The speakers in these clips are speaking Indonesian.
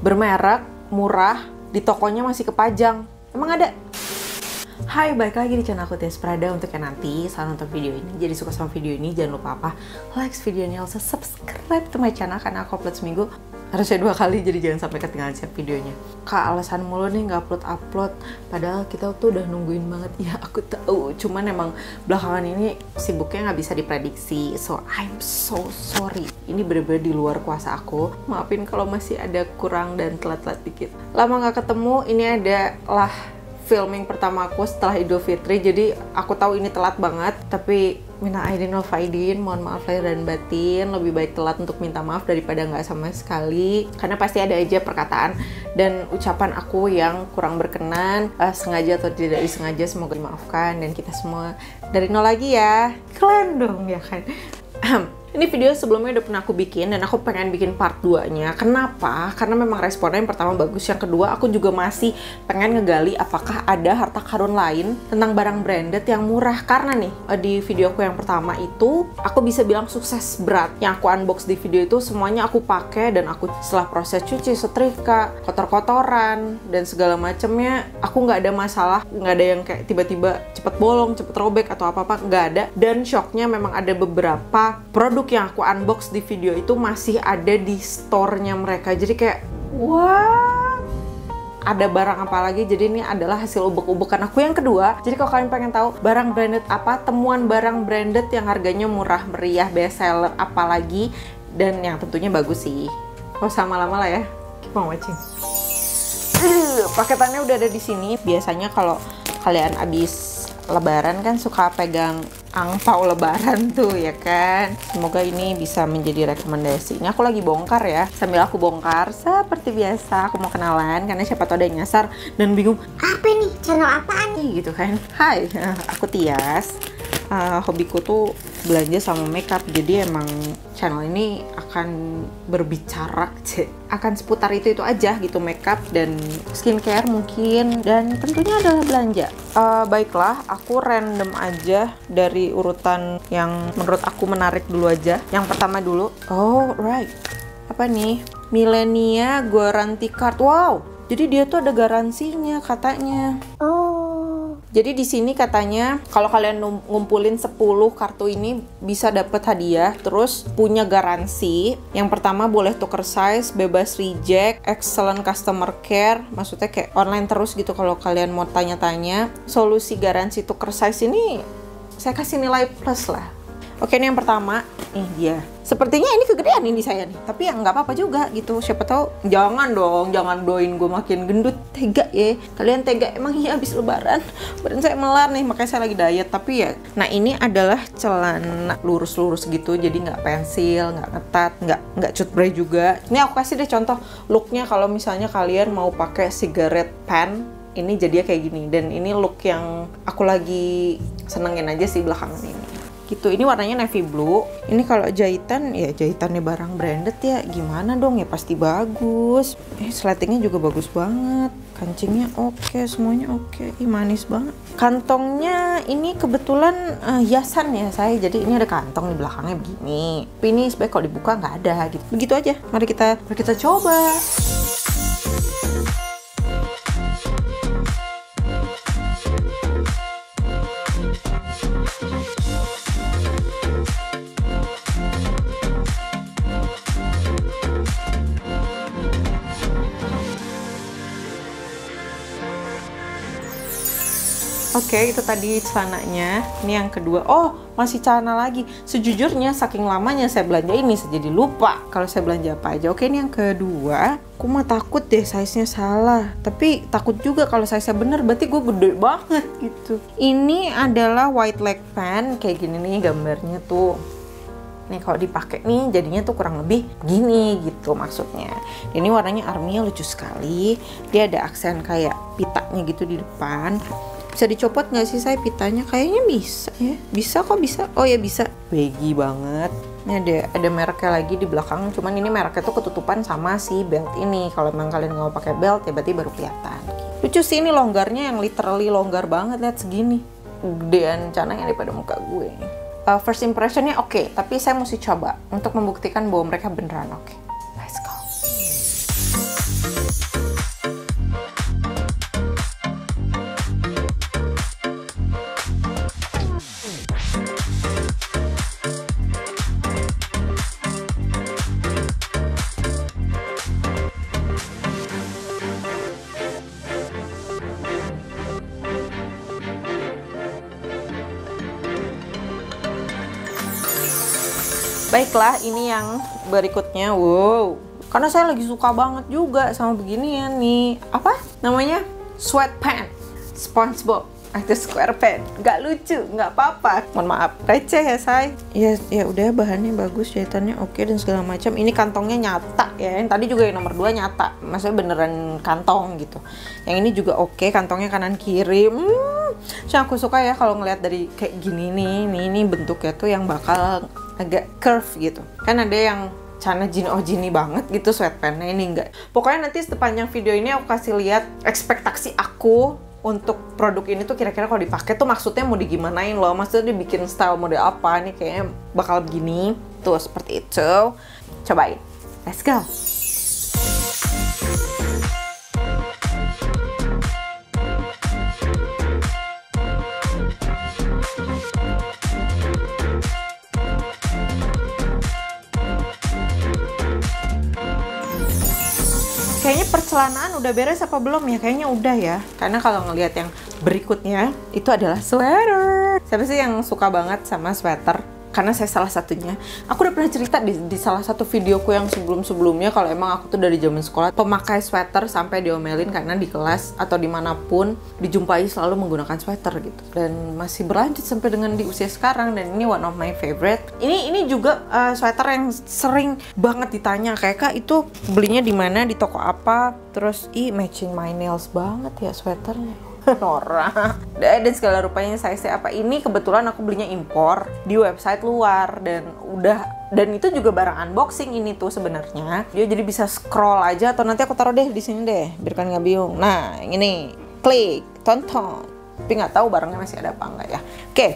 bermerek, murah, di tokonya masih kepajang. Emang ada? Hai, balik lagi di channel aku TYAS Prada. Untuk yang nanti salah nonton video ini, jadi suka sama video ini, jangan lupa like videonya, also subscribe to my channel karena aku upload seminggu harusnya 2 kali, jadi jangan sampai ketinggalan siap videonya. Kak, alasan mulu nih nggak upload, padahal kita tuh udah nungguin banget. Ya aku tahu, cuman emang belakangan ini sibuknya nggak bisa diprediksi, so I'm so sorry. Ini bener-bener di luar kuasa aku, maafin kalau masih ada kurang dan telat-telat dikit. Lama nggak ketemu, ini adalah filming pertama aku setelah Idul Fitri, jadi aku tahu ini telat banget, tapi minal aidin wal faidin, mohon maaf lahir dan batin. Lebih baik telat untuk minta maaf daripada nggak sama sekali, karena pasti ada aja perkataan dan ucapan aku yang kurang berkenan, sengaja atau tidak disengaja. Semoga dimaafkan dan kita semua dari nol lagi ya. Keren dong ya kan. Ini video sebelumnya udah pernah aku bikin dan aku pengen bikin part 2-nya. Kenapa? Karena memang responnya yang pertama bagus, yang kedua aku juga masih pengen ngegali apakah ada harta karun lain tentang barang branded yang murah. Karena nih, di video aku yang pertama itu aku bisa bilang sukses berat. Yang aku unbox di video itu semuanya aku pakai, dan aku setelah proses cuci, setrika, kotor-kotoran dan segala macamnya, aku nggak ada masalah, nggak ada yang kayak tiba-tiba cepet bolong, cepet robek atau apa-apa, nggak ada. Dan shocknya memang ada beberapa produk yang aku unbox di video itu masih ada di store-nya mereka, jadi kayak wah, ada barang apa lagi. Jadi ini adalah hasil ubek-ubekan aku yang kedua. Jadi kalau kalian pengen tahu barang branded apa, temuan barang branded yang harganya murah meriah, best seller apalagi, dan yang tentunya bagus sih. Gak usah lama-lama lah ya, keep on watching. Paketannya udah ada di sini. Biasanya kalau kalian abis lebaran kan suka pegang angpau lebaran tuh ya kan. Semoga ini bisa menjadi rekomendasi. Ini aku lagi bongkar ya. Sambil aku bongkar seperti biasa, aku mau kenalan karena siapa tau ada yang nyasar dan bingung, apa nih, channel apaan nih gitu kan. Hai, aku Tias. Hobiku tuh belanja sama makeup, jadi emang channel ini akan berbicara akan seputar itu aja gitu, makeup dan skincare mungkin, dan tentunya adalah belanja. Baiklah, aku random aja dari urutan yang menurut aku menarik dulu aja. Yang pertama dulu, alright, apa nih, Millenia Guarantee Card. Wow, jadi dia tuh ada garansinya katanya. Jadi di sini katanya kalau kalian ngumpulin 10 kartu ini bisa dapat hadiah, terus punya garansi. Yang pertama boleh tuker size, bebas reject, excellent customer care, maksudnya kayak online terus gitu kalau kalian mau tanya-tanya. Solusi garansi tuker size ini saya kasih nilai plus lah. Oke, ini yang pertama. Iya. Sepertinya ini kegedean ini saya nih, tapi ya nggak apa-apa juga gitu. Siapa tahu, jangan dong, jangan doain gue makin gendut. Tega ya, kalian tega. Emang iya abis lebaran badan saya melar nih, makanya saya lagi diet. Tapi ya, nah ini adalah celana lurus-lurus gitu, jadi nggak pensil, nggak ketat, nggak cutbray juga. Ini aku kasih deh contoh looknya kalau misalnya kalian mau pakai cigarette pen. Ini jadinya kayak gini, dan ini look yang aku lagi senengin aja sih belakangan ini. Gitu, ini warnanya navy blue. Ini kalau jahitan, ya jahitannya barang branded ya, gimana dong ya, pasti bagus. Sletingnya juga bagus banget, kancingnya oke, semuanya oke. Ih, manis banget. Kantongnya ini kebetulan hiasan ya saya, jadi ini ada kantong di belakangnya begini. Tapi ini sebenarnya kalau dibuka nggak ada gitu. Begitu aja. Mari kita coba. Oke, itu tadi celananya. Ini yang kedua. Oh, masih celana lagi. Sejujurnya saking lamanya saya belanja ini, saya jadi lupa kalau saya belanja apa aja. Oke, ini yang kedua. Aku mah takut deh size-nya salah, tapi takut juga kalau size-nya bener berarti gue gede banget gitu. Ini adalah white leg pant. Kayak gini nih gambarnya tuh. Nih kalau dipakai nih jadinya tuh kurang lebih gini gitu maksudnya. Ini warnanya arminya lucu sekali. Dia ada aksen kayak pitanya gitu di depan. Bisa dicopot nggak sih saya pitanya? Kayaknya bisa ya, bisa kok, bisa. Oh ya bisa, baggy banget. Ini ada mereknya lagi di belakang, cuman ini mereknya tuh ketutupan sama si belt ini. Kalau memang kalian nggak mau pakai belt ya berarti baru kelihatan. Lucu sih, ini longgarnya yang literally longgar banget, lihat segini, gedean cananya daripada muka gue. First impressionnya oke, tapi saya mesti coba untuk membuktikan bahwa mereka beneran oke. Let's go. Baiklah, ini yang berikutnya. Wow, karena saya lagi suka banget juga sama beginian nih. Apa namanya? Sweatpants SpongeBob atau SquarePants. Nggak lucu, nggak apa-apa. Mohon maaf, receh ya say. Ya udah, bahannya bagus, jahitannya oke dan segala macam. Ini kantongnya nyata ya. Yang tadi juga yang nomor 2 nyata. Maksudnya beneran kantong gitu. Yang ini juga oke, kantongnya kanan kiri. So, aku suka ya kalau ngelihat dari kayak gini nih. Ini bentuknya tuh yang bakal agak curve gitu. Kan ada yang cana jini banget gitu sweatpants-nya, ini enggak. Pokoknya nanti sepanjang video ini aku kasih lihat ekspektasi aku untuk produk ini tuh kira-kira kalau dipakai tuh maksudnya mau digimanain loh. Maksudnya dibikin style model apa nih, kayaknya bakal begini. Tuh seperti itu. Cobain. Let's go. Kayaknya percelanaan udah beres apa belum ya? Kayaknya udah ya. Karena kalau ngelihat yang berikutnya, itu adalah sweater. Siapa sih yang suka banget sama sweater? Karena saya salah satunya. Aku udah pernah cerita di salah satu videoku yang sebelum-sebelumnya, kalau emang aku tuh dari zaman sekolah pemakai sweater sampai diomelin karena di kelas atau dimanapun dijumpai selalu menggunakan sweater gitu. Dan masih berlanjut sampai dengan di usia sekarang, dan ini one of my favorite. Ini juga sweater yang sering banget ditanya, kayak Kak itu belinya di mana, di toko apa, terus matching my nails banget ya sweaternya. Norak. Dan segala rupanya size apa. Ini kebetulan aku belinya impor di website luar, dan itu juga barang unboxing ini tuh sebenarnya. Dia jadi bisa scroll aja, atau nanti aku taruh deh di sini deh, biarkan nggak bingung. Nah, ini klik, tonton. Tapi nggak tahu barangnya masih ada apa enggak ya. Oke.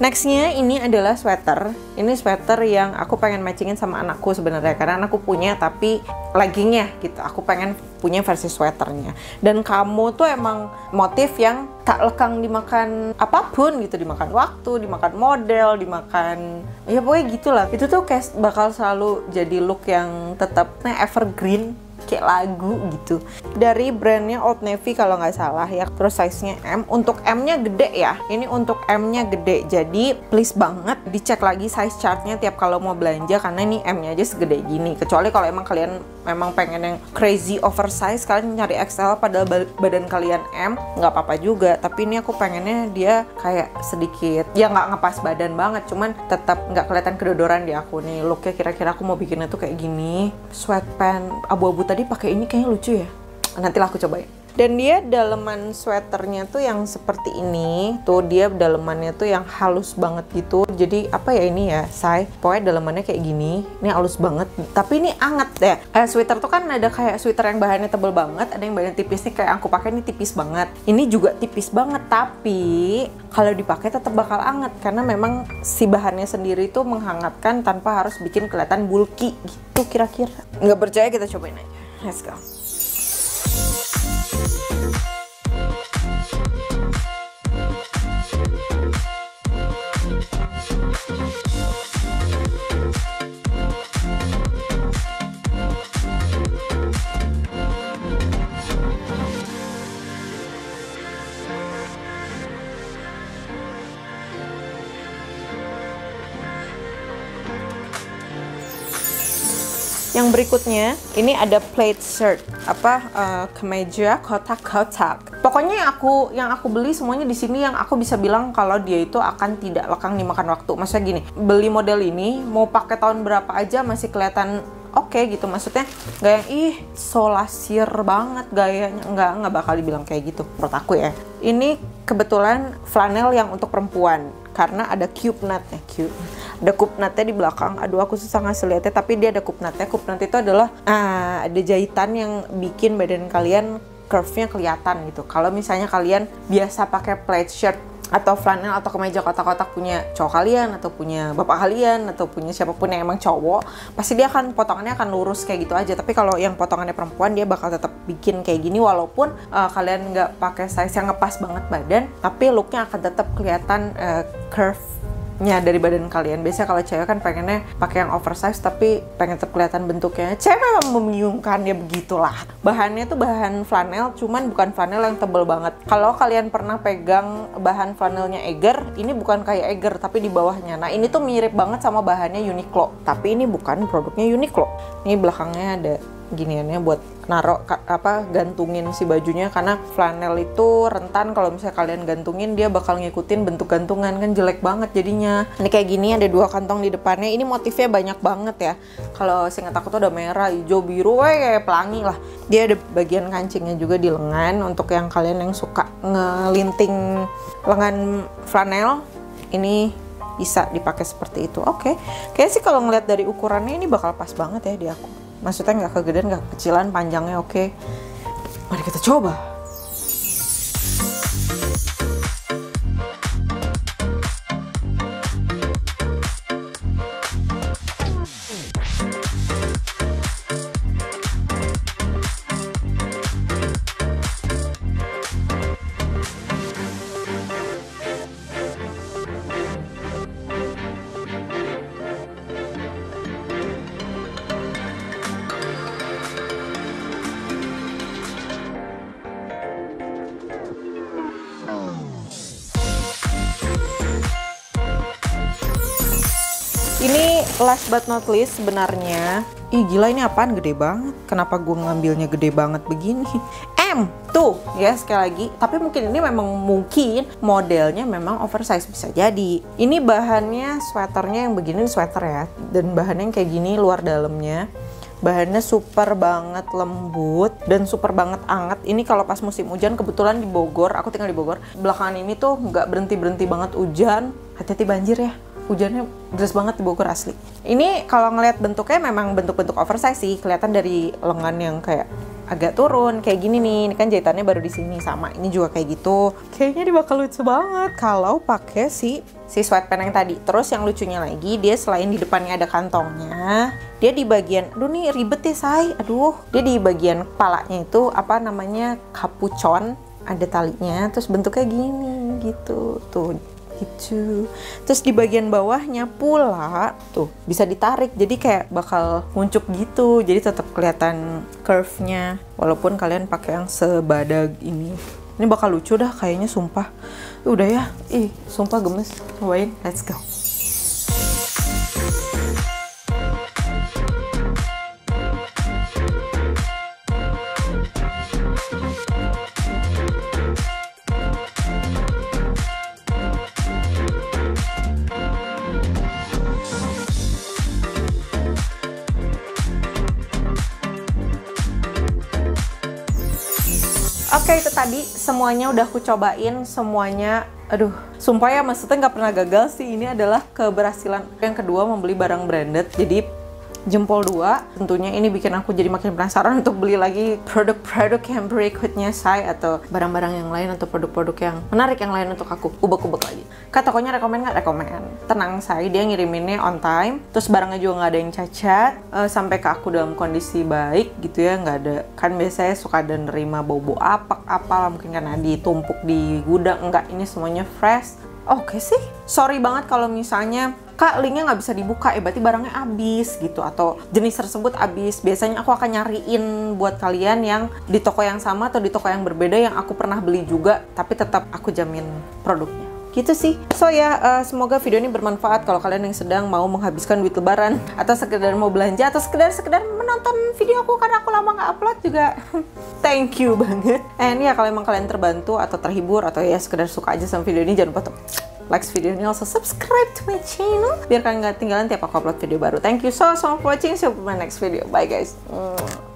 Nextnya ini adalah sweater. Ini sweater yang aku pengen matchingin sama anakku sebenarnya, karena anakku punya tapi leggingnya gitu. Aku pengen punya versi sweaternya. Dan kamu tuh emang motif yang tak lekang dimakan apapun gitu, dimakan waktu, dimakan model, dimakan ya pokoknya gitulah. Itu tuh kayak bakal selalu jadi look yang tetapnya evergreen, kayak lagu gitu. Dari brandnya Old Navy kalau nggak salah ya. Terus size-nya M. Untuk M-nya gede ya. Ini untuk M-nya gede. Jadi please banget dicek lagi size chart-nya tiap kalau mau belanja, karena ini M-nya aja segede gini. Kecuali kalau emang kalian memang pengen yang crazy oversize, kalian nyari XL padahal badan kalian M, nggak apa-apa juga. Tapi ini aku pengennya dia kayak sedikit, ya nggak ngepas badan banget, cuman tetap nggak kelihatan kedodoran di aku nih. Looknya kira-kira aku mau bikinnya tuh kayak gini. Sweatpants abu-abu tadi pakai ini kayaknya lucu ya. Nantilah aku cobain. Dan dia daleman sweaternya tuh yang seperti ini. Tuh dia dalemannya tuh yang halus banget gitu. Jadi apa ya ini ya, say? Pokoknya dalemannya kayak gini. Ini halus banget. Tapi ini anget ya. Sweater tuh kan ada kayak sweater yang bahannya tebel banget, ada yang bahannya tipis. Nih kayak aku pakai ini tipis banget. Ini juga tipis banget, tapi kalau dipakai tetap bakal anget, karena memang si bahannya sendiri tuh menghangatkan tanpa harus bikin kelihatan bulky gitu kira-kira. Nggak percaya, kita cobain aja. Let's go. Yang berikutnya ini ada plaid shirt, kemeja kotak-kotak. Pokoknya yang aku beli semuanya di sini yang aku bisa bilang kalau dia itu akan tidak lekang dimakan waktu. Maksudnya gini, beli model ini mau pakai tahun berapa aja masih kelihatan oke gitu. Maksudnya gaya so lasir banget gayanya, nggak bakal dibilang kayak gitu menurut aku ya. Ini kebetulan flanel yang untuk perempuan karena ada cube nut-nya, ada kupnatnya di belakang. Aduh, aku susah ngasih lihatnya, tapi dia ada kupnatnya. Kupnat itu adalah ada jahitan yang bikin badan kalian curve-nya kelihatan gitu. Kalau misalnya kalian biasa pakai plaid shirt atau flanel atau kemeja kotak-kotak punya cowok kalian atau punya bapak kalian atau punya siapapun yang emang cowok, pasti dia akan potongannya akan lurus kayak gitu aja. Tapi kalau yang potongannya perempuan, dia bakal tetap bikin kayak gini walaupun kalian nggak pakai size yang ngepas banget badan, tapi looknya akan tetap kelihatan curve bentuknya dari badan kalian. Biasanya kalau cewek kan pengennya pakai yang oversize tapi pengen terkelihatan bentuknya. Cewek memang membingungkan, ya begitulah. Bahannya tuh bahan flanel, cuman bukan flanel yang tebel banget. Kalau kalian pernah pegang bahan flanelnya Eiger, ini bukan kayak Eiger tapi di bawahnya. Nah ini tuh mirip banget sama bahannya Uniqlo, tapi ini bukan produknya Uniqlo. Ini belakangnya ada giniannya buat naruh apa gantungin si bajunya, karena flanel itu rentan kalau misalnya kalian gantungin dia bakal ngikutin bentuk gantungan, kan jelek banget jadinya. Ini kayak gini, ada dua kantong di depannya. Ini motifnya banyak banget ya. Kalau seingat aku tuh ada merah, hijau, biru, kayak pelangi lah. Dia ada bagian kancingnya juga di lengan untuk yang kalian yang suka ngelinting lengan flanel. Ini bisa dipakai seperti itu. Oke, kayaknya sih kalau ngeliat dari ukurannya ini bakal pas banget ya di aku. Maksudnya nggak kegedean, nggak kecilan, panjangnya oke. Mari kita coba. Ini last but not least sebenarnya. Ih gila, ini apaan gede banget. Kenapa gue ngambilnya gede banget begini? Tuh ya, sekali lagi. Tapi mungkin ini memang mungkin modelnya memang oversize, bisa jadi. Ini bahannya sweaternya yang begini, sweater ya. Dan bahannya yang kayak gini luar dalamnya. Bahannya super banget lembut dan super banget anget. Ini kalau pas musim hujan, kebetulan di Bogor, aku tinggal di Bogor, belakangan ini tuh nggak berhenti-berhenti banget hujan. Hati-hati banjir ya, hujannya deras banget di Bogor asli. Ini kalau ngelihat bentuknya memang bentuk-bentuk oversize sih, kelihatan dari lengan yang kayak agak turun kayak gini nih. Ini kan jahitannya baru di sini, sama ini juga kayak gitu. Kayaknya dia bakal lucu banget kalau pakai si sweatpant yang tadi. Terus yang lucunya lagi, dia selain di depannya ada kantongnya, dia di bagian, aduh nih ribet ya say, aduh, dia di bagian kepalanya itu apa namanya, kapucon, ada talinya, terus bentuknya gini gitu tuh. Gitu. Terus di bagian bawahnya pula tuh bisa ditarik, jadi kayak bakal nguncup gitu, jadi tetap kelihatan curve-nya walaupun kalian pakai yang sebadag ini. Ini bakal lucu dah kayaknya, sumpah. Udah ya, ih sumpah gemes, cobain, let's go. Oke, itu tadi semuanya udah aku cobain, semuanya, aduh, sumpah ya, maksudnya nggak pernah gagal sih. Ini adalah keberhasilan yang kedua membeli barang branded, jadi jempol dua. Tentunya ini bikin aku jadi makin penasaran untuk beli lagi produk-produk yang berikutnya, saya atau barang-barang yang lain atau produk-produk yang menarik yang lain untuk aku ubek-ubek lagi. Kak, tokonya rekomen nggak? Rekomen. Tenang, saya dia ngiriminnya on time, terus barangnya juga nggak ada yang cacat, sampai ke aku dalam kondisi baik gitu ya, nggak ada. Kan biasanya suka ada nerima bobo apalah mungkin karena ditumpuk di gudang, enggak, ini semuanya fresh. Oke sih, sorry banget kalau misalnya Kak linknya nggak bisa dibuka, berarti barangnya habis gitu atau jenis tersebut habis. Biasanya aku akan nyariin buat kalian yang di toko yang sama atau di toko yang berbeda yang aku pernah beli juga, tapi tetap aku jamin produknya. Gitu sih. So ya, semoga video ini bermanfaat kalau kalian yang sedang mau menghabiskan duit lebaran atau sekedar mau belanja atau sekedar menonton video aku karena aku lama nggak upload juga. Thank you banget. And ya, kalau emang kalian terbantu atau terhibur atau ya sekedar suka aja sama video ini, jangan lupa like video ini, also subscribe to my channel biar kalian nggak ketinggalan tiap aku upload video baru. Thank you so much for watching. See you in my next video. Bye guys.